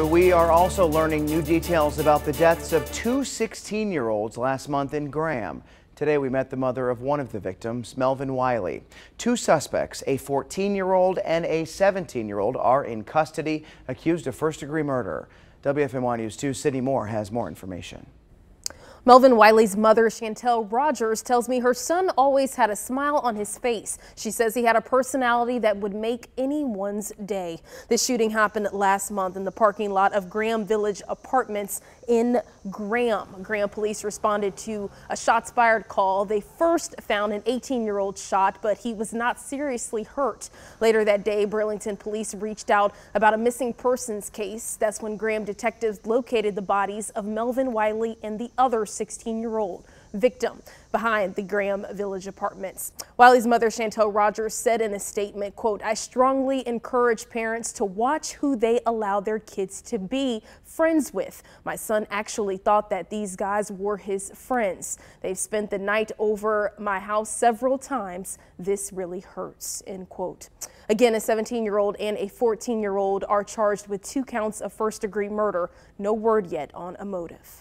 We are also learning new details about the deaths of two 16-year-olds last month in Graham. Today we met the mother of one of the victims, Melvin Wiley. Two suspects, a 14-year-old and a 17-year-old, are in custody, accused of first-degree murder. WFMY News 2 Sydney Moore has more information. Melvin Wiley's mother, Chantelle Rogers, tells me her son always had a smile on his face. She says he had a personality that would make anyone's day. This shooting happened last month in the parking lot of Graham Village Apartments in Graham. Graham police responded to a shots fired call. They first found an 18-year-old shot, but he was not seriously hurt. Later that day, Burlington police reached out about a missing persons case. That's when Graham detectives located the bodies of Melvin Wiley and the other 16-year-old victim behind the Graham Village Apartments. Wiley's mother, Chantelle Rogers, said in a statement, quote, "I strongly encourage parents to watch who they allow their kids to be friends with. My son actually thought that these guys were his friends. They've spent the night over my house several times. This really hurts," end quote. Again, a 17-year-old and a 14-year-old are charged with two counts of first-degree murder. No word yet on a motive.